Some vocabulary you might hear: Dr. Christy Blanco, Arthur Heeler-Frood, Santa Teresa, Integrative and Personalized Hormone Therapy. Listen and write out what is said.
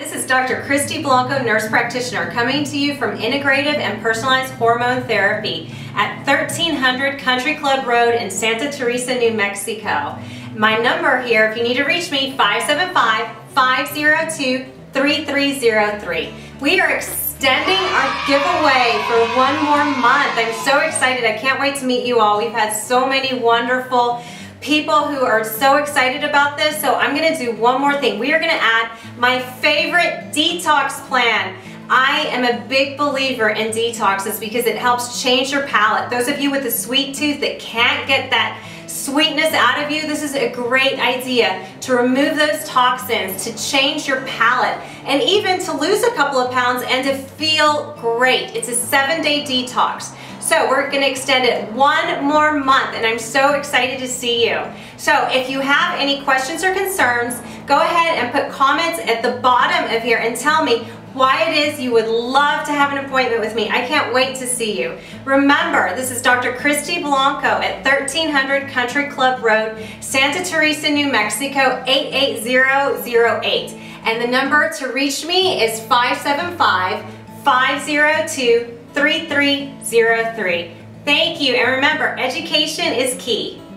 this is Dr. Christy Blanco, nurse practitioner, coming to you from Integrative and Personalized Hormone Therapy at 1300 Country Club Road in Santa Teresa, New Mexico. My number here, if you need to reach me, 575-502-3303. We are extending our giveaway for one more month. I'm so excited. I can't wait to meet you all. We've had so many wonderful people who are so excited about this, so I'm going to do one more thing. We are going to add my favorite detox plan. I am a big believer in detoxes because it helps change your palate. Those of you with a sweet tooth that can't get that sweetness out of you, this is a great idea to remove those toxins, to change your palate, and even to lose a couple of pounds and to feel great. It's a 7-day detox. So we're going to extend it one more month, and I'm so excited to see you. So if you have any questions or concerns, go ahead and put comments at the bottom of here and tell me why it is you would love to have an appointment with me. I can't wait to see you. Remember, this is Dr. Christy Blanco at 1300 Country Club Road, Santa Teresa, New Mexico, 88008. And the number to reach me is 575-502-3303. Thank you, and remember, education is key.